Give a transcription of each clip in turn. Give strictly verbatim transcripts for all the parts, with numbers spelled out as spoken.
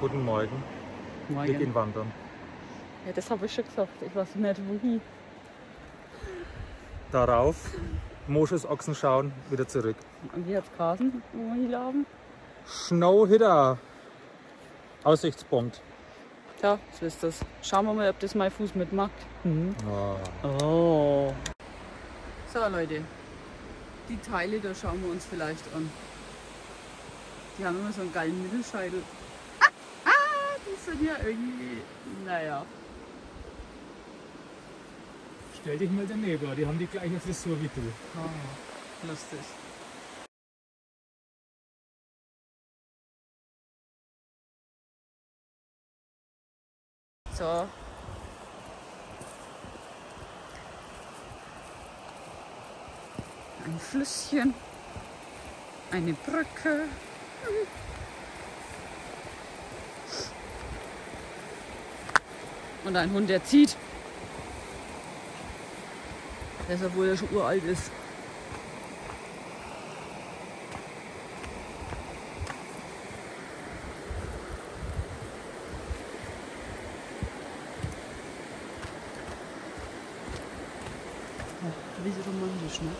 Guten Morgen. Morgen. Wir gehen wandern. Ja, das habe ich schon gesagt. Ich weiß nicht, wohin. Darauf Moschusochsen schauen, wieder zurück. Und wie hat es geheißen, wo wir hinlaufen? Schnohitter. Aussichtspunkt. Ja, so ist das. Schauen wir mal, ob das mein Fuß mitmacht. Mhm. Oh. Oh. So Leute, die Teile, da schauen wir uns vielleicht an. Die haben immer so einen geilen Mittelscheitel. Ah, ah, die sind ja irgendwie, naja. Stell dich mal daneben, die haben die gleiche Frisur wie du. Ah, lustig. So. Ein Flüsschen, eine Brücke. Und ein Hund, der zieht. Das, obwohl er schon uralt ist. Wie so romantisch, ne?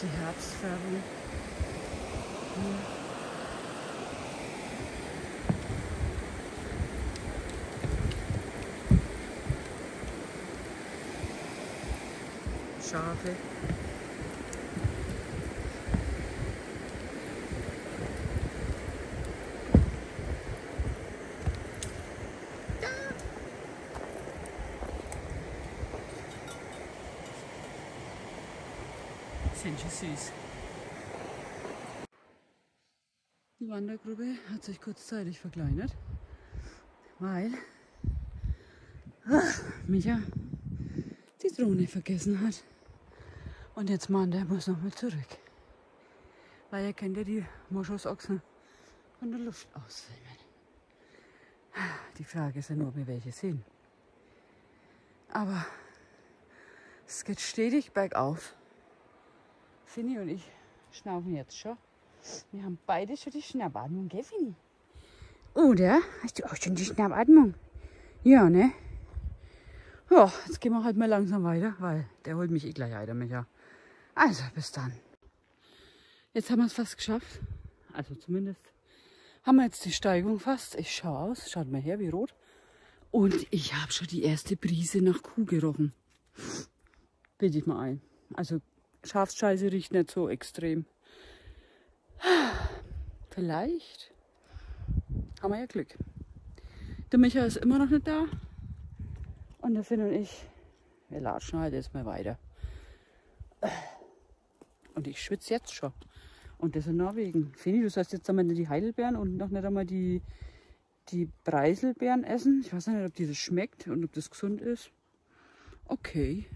Die Herbstfärbung. Schafe. Sind schon süß. Die Wandergruppe hat sich kurzzeitig verkleinert, weil ach, Micha die Drohne vergessen hat. Und jetzt Mann, der muss nochmal zurück. Weil er kennt ja die Moschusochsen von der Luft ausfilmen. Die Frage ist ja nur, ob wir welche sehen. Aber es geht stetig bergauf. Fini und ich schnaufen jetzt schon. Wir haben beide schon die Schnappatmung, gell Fini? Oder? Hast du auch schon die Schnappatmung? Ja, ne? Ja, jetzt gehen wir halt mal langsam weiter, weil der holt mich eh gleich ein, der Micha. Also, bis dann. Jetzt haben wir es fast geschafft. Also zumindest haben wir jetzt die Steigung fast. Ich schaue aus, schaut mal her, wie rot. Und ich habe schon die erste Brise nach Kuh gerochen. Bitte ich mal ein. Also Schafsscheiße riecht nicht so extrem. Vielleicht haben wir ja Glück. Der Micha ist immer noch nicht da. Und der Finn und ich, wir latschen halt jetzt mal weiter. Und ich schwitze jetzt schon. Und das in Norwegen. Fini, du sollst jetzt einmal die Heidelbeeren und noch nicht einmal die, die Preiselbeeren essen. Ich weiß nicht, ob dieses schmeckt und ob das gesund ist. Okay.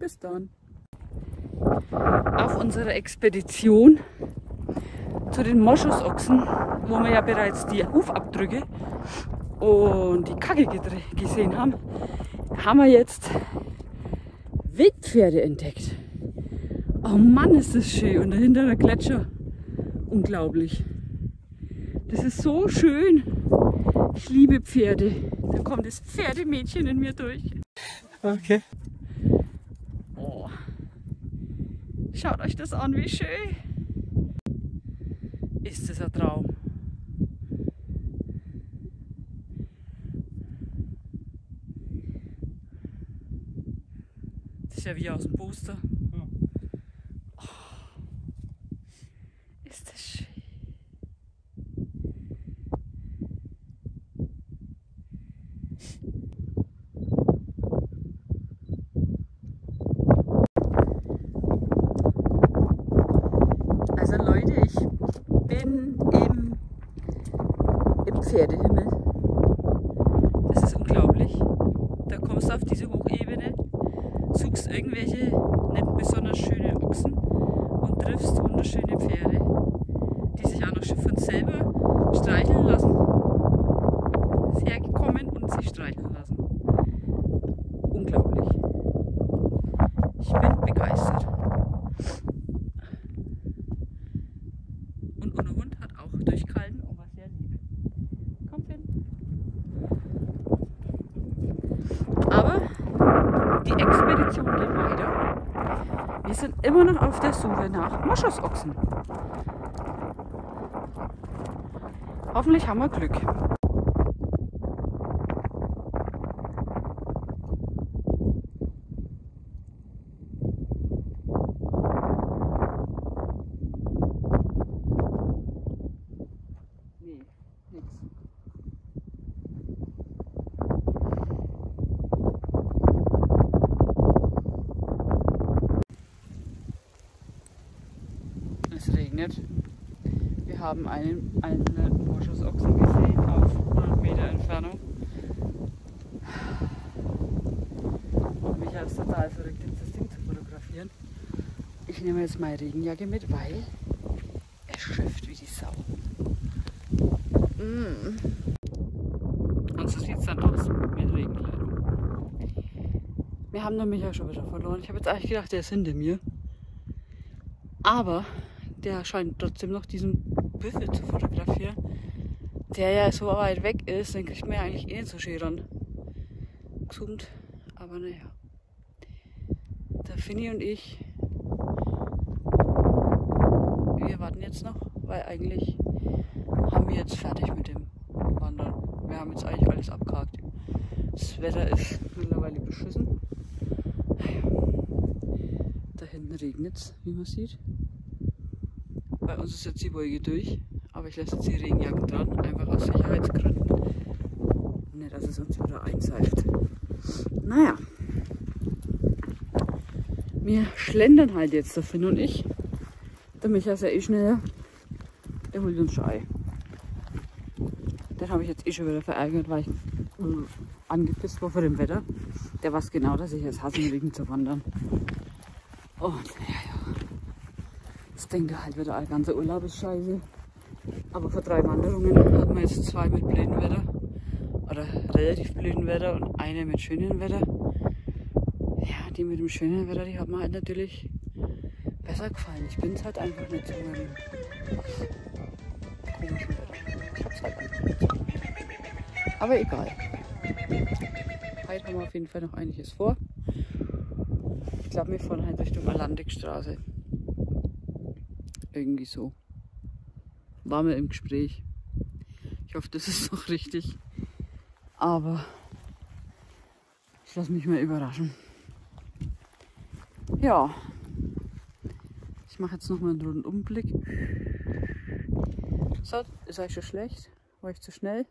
Bis dann. Auf unserer Expedition zu den Moschusochsen, wo wir ja bereits die Hufabdrücke und die Kacke gesehen haben, haben wir jetzt Wildpferde entdeckt. Oh Mann, ist das schön. Und dahinter der Gletscher. Unglaublich. Das ist so schön. Ich liebe Pferde. Da kommt das Pferdemädchen in mir durch. Okay. Oh. Schaut euch das an, wie schön. Ist das ein Traum. Das ist ja wie aus dem Poster. Oh, ist das schön. Also Leute, ich bin im, im Pferdehimmel. Das ist unglaublich. Da kommst du auf diese Hochebene, suchst irgendwelche nicht besonders schöne Ochsen und triffst wunderschöne Pferde, die sich auch noch von selber streicheln lassen. Ist hergekommen und sich streicheln lassen. Unglaublich. Ich bin begeistert. Und unser Hund hat auch durchgehalten und war sehr lieb. Aber die Expedition geht weiter. Wir sind immer noch auf der Suche nach Moschusochsen. Hoffentlich haben wir Glück. Es regnet. Wir haben einen alten Moschusochsen gesehen auf hundert Meter Entfernung. Und mich hat es total verrückt, das Ding zu fotografieren. Ich nehme jetzt meine Regenjacke mit, weil es schifft wie die Sau. Mm. Und so sieht es dann aus mit Regenkleidung. Wir haben den Michael schon wieder verloren. Ich habe jetzt eigentlich gedacht, der ist hinter mir. Aber der scheint trotzdem noch diesen Büffel zu fotografieren, der ja so weit weg ist, den kriegt man ja eigentlich eh nicht so schön gezoomt, aber naja. Der Finny und ich, wir warten jetzt noch, weil eigentlich haben wir jetzt fertig mit dem Wandern. Wir haben jetzt eigentlich alles abgehakt. Das Wetter ist mittlerweile beschissen. Da hinten regnet es, wie man sieht. Bei uns ist jetzt die Wolke durch, aber ich lasse jetzt die Regenjacke dran, einfach aus Sicherheitsgründen. Ne, dass es uns wieder einseift. Naja. Wir schlendern halt jetzt, der Finn und ich. Der Micha ist ja eh schneller. Der holt uns Schei. Den habe ich jetzt eh schon wieder verärgert, weil ich mh, angepisst war vor dem Wetter. Der weiß genau, dass ich jetzt hasse, im Regen zu wandern. Oh, naja. Ich denke halt wieder, der ganze Urlaub ist scheiße. Aber vor drei Wanderungen hatten wir jetzt zwei mit blödem Wetter. Oder relativ blödem Wetter und eine mit schönem Wetter. Ja, die mit dem schönen Wetter, die hat mir halt natürlich besser gefallen. Ich bin es halt einfach nicht so mit dem komischen Wetter. Ich hab's halt einfach nicht so. Aber egal. Heute haben wir auf jeden Fall noch einiges vor. Ich glaube, wir fahren halt Richtung Atlantikstraße. Irgendwie so. War mir im Gespräch. Ich hoffe, das ist noch richtig. Aber ich lasse mich mal überraschen. Ja. Ich mache jetzt nochmal einen runden Umblick. So, ist eigentlich schon schlecht. War ich zu schnell?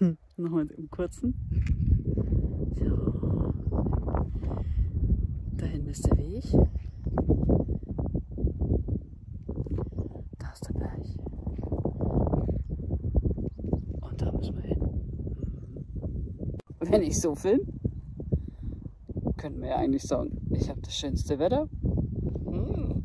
Hm, nochmal im kurzen. So. Dahin ist der Weg. Und da müssen wir hin. Wenn ich so film, könnten wir ja eigentlich sagen, ich habe das schönste Wetter. Hm.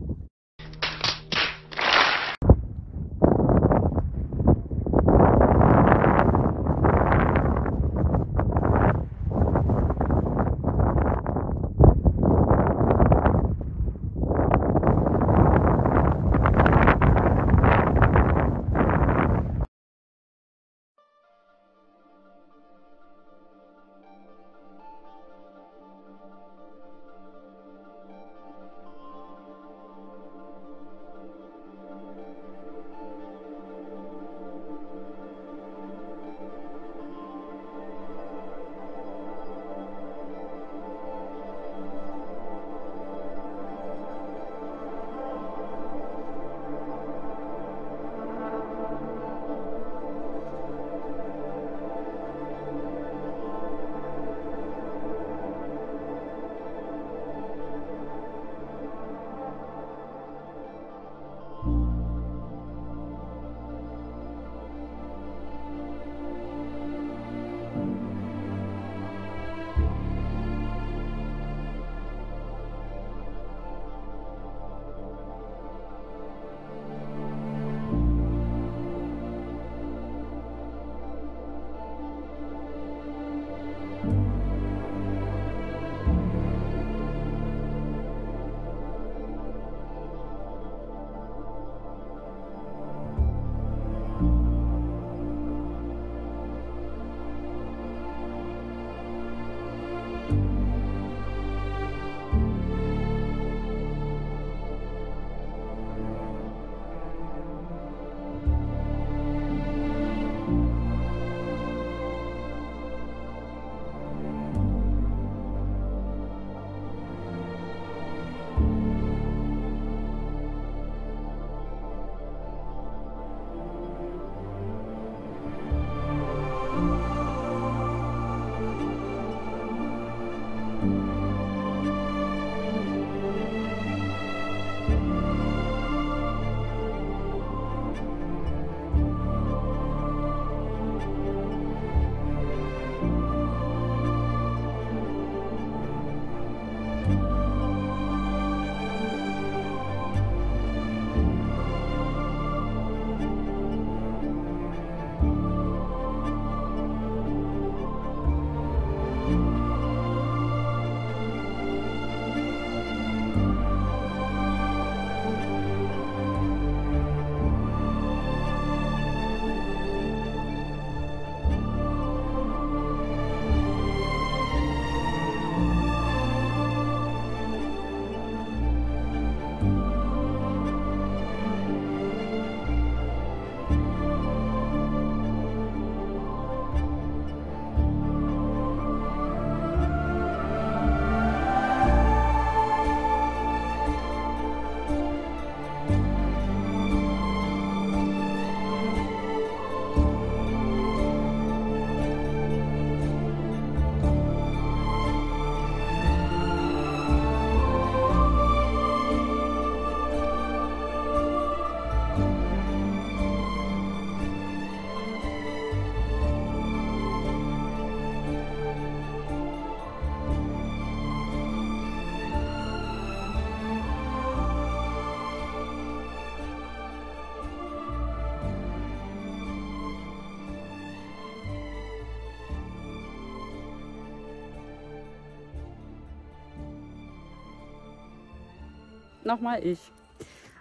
nochmal ich.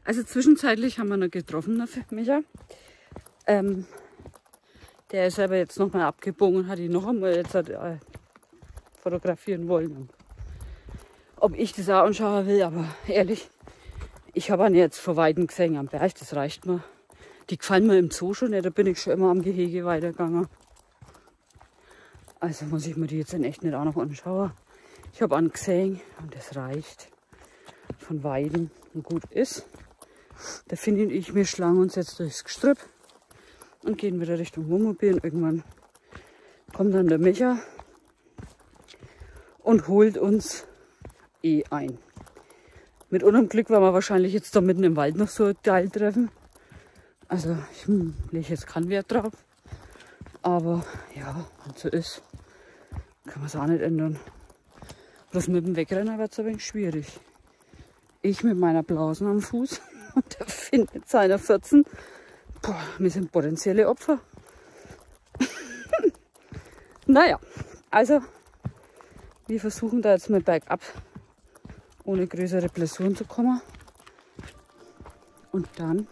Also zwischenzeitlich haben wir noch getroffen, Micha. Ähm, der ist aber jetzt nochmal abgebogen und hat ihn noch einmal jetzt hat, äh, fotografieren wollen. Ob ich das auch anschauen will, aber ehrlich, ich habe ihn jetzt vor Weitem gesehen am Berg, das reicht mir. Die gefallen mir im Zoo schon nicht, da bin ich schon immer am Gehege weitergegangen. Also muss ich mir die jetzt in echt nicht auch noch anschauen. Ich habe einen gesehen und das reicht. Von Weiden und gut ist. Da finde ich, wir schlagen uns jetzt durchs Gestrüpp und gehen wieder Richtung Wohnmobil. Und irgendwann kommt dann der Micha und holt uns eh ein. Mit unserem Glück werden wir wahrscheinlich jetzt da mitten im Wald noch so ein Teil treffen. Also ich hm, lege jetzt keinen Wert drauf. Aber ja, wenn es so ist, kann man es auch nicht ändern. Bloß mit dem Wegrenner wird es ein wenig schwierig. Ich mit meiner Blasen am Fuß und der Finn mit seiner vierzehn. Boah, wir sind potenzielle Opfer. Naja, also wir versuchen da jetzt mal bergab, ohne größere Blessuren zu kommen. Und dann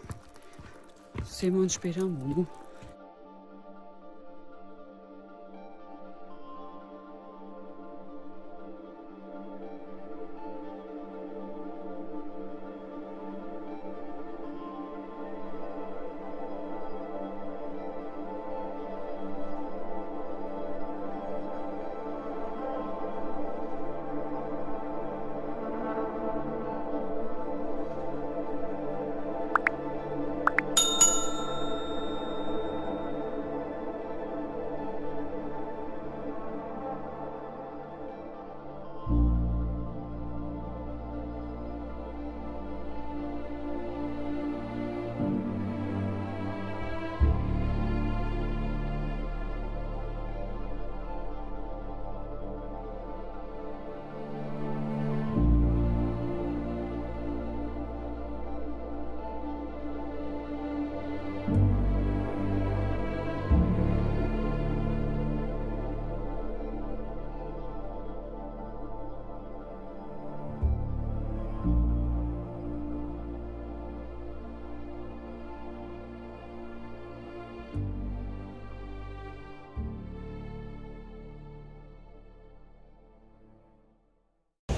sehen wir uns später am Morgen.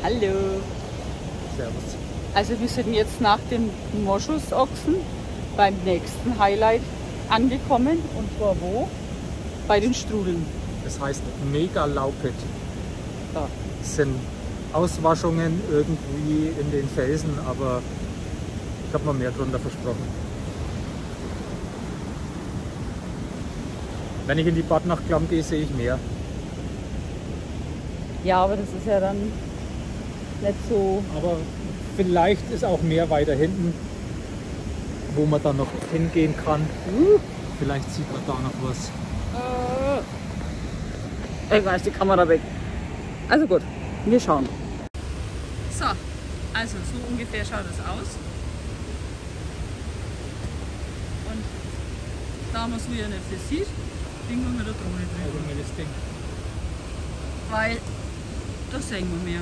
Hallo! Servus! Also wir sind jetzt nach dem Moschusochsen beim nächsten Highlight angekommen, und zwar wo? Bei den Strudeln. Das heißt Megalaupet. Ja. Das sind Auswaschungen irgendwie in den Felsen, aber ich habe mir mehr drunter versprochen. Wenn ich in die Badnachtklamm gehe, sehe ich mehr. Ja, aber das ist ja dann nicht so. Aber vielleicht ist auch mehr weiter hinten, wo man dann noch hingehen kann. Uh. Vielleicht sieht man da noch was. Uh. Irgendwann ist die Kamera weg. Also gut, wir schauen. So, also so ungefähr schaut es aus. Und da man es wieder nicht viel sieht, Ding wir mit der Drohne drin. Das Ding. Weil das sehen wir mehr.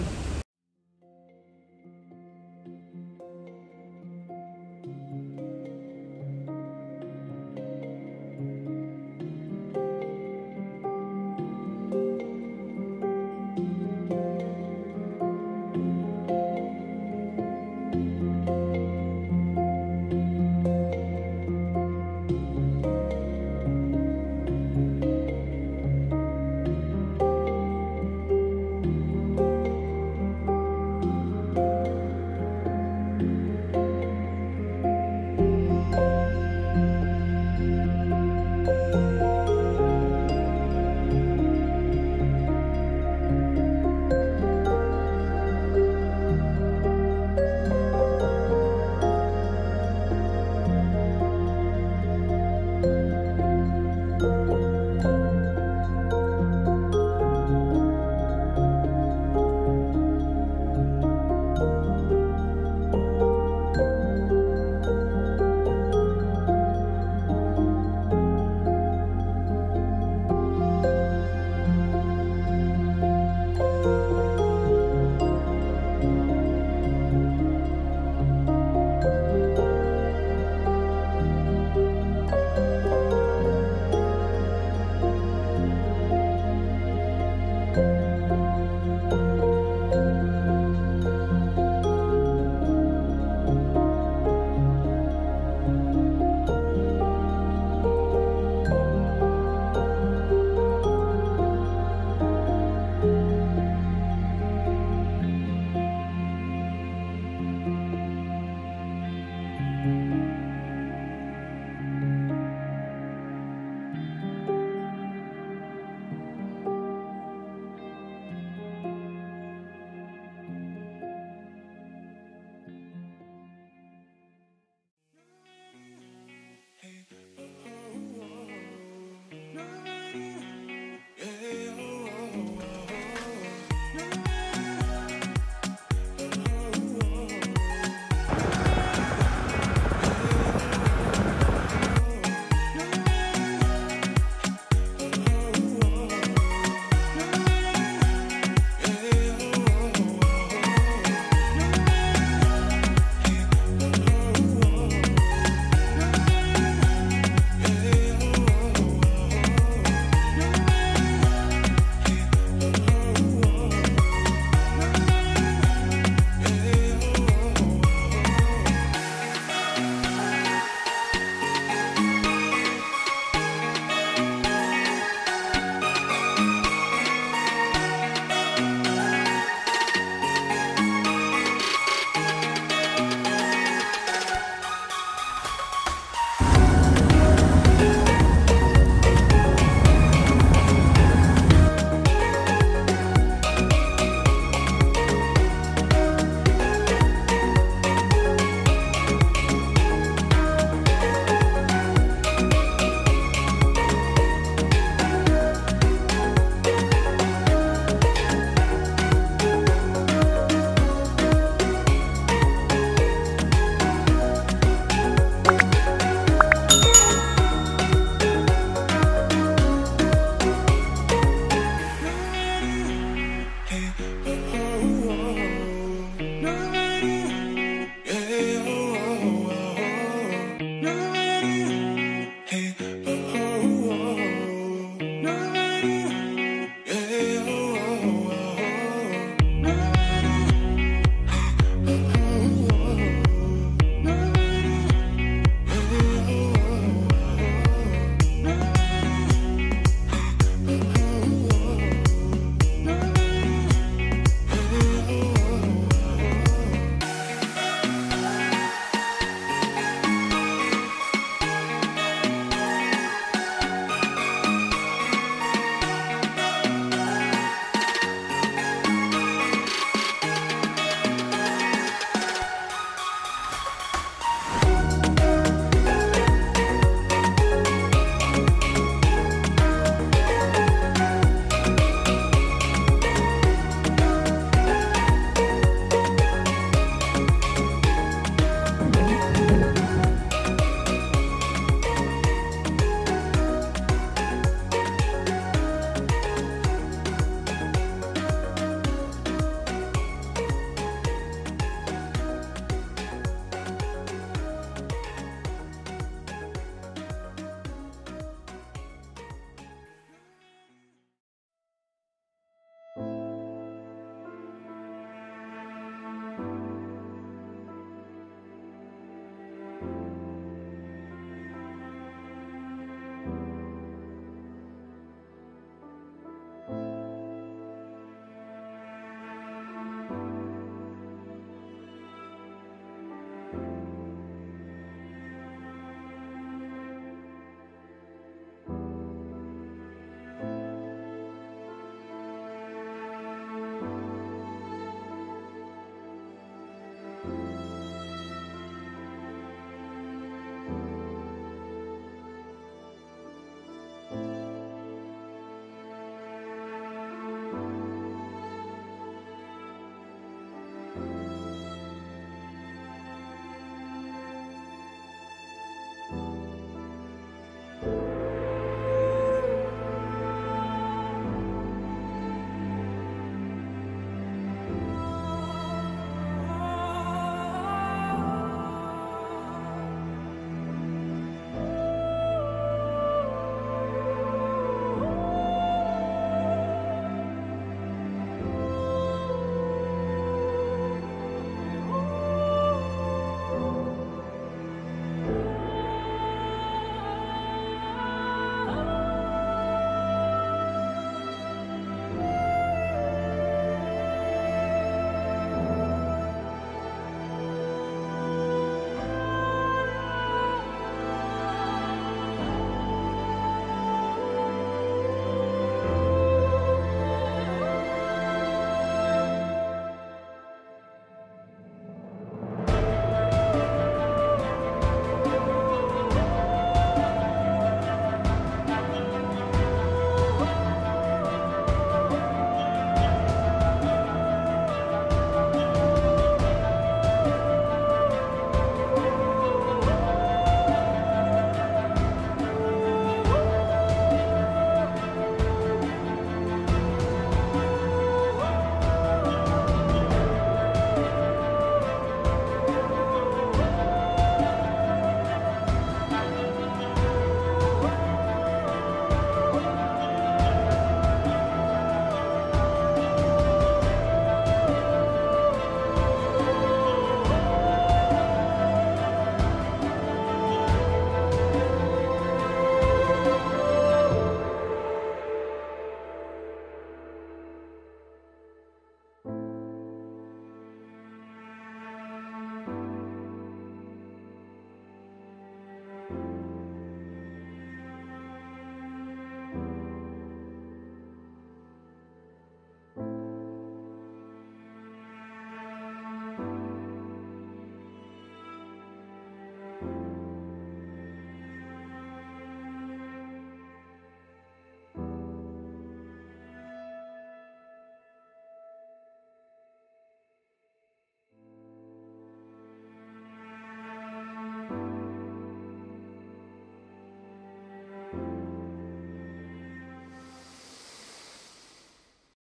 Nein.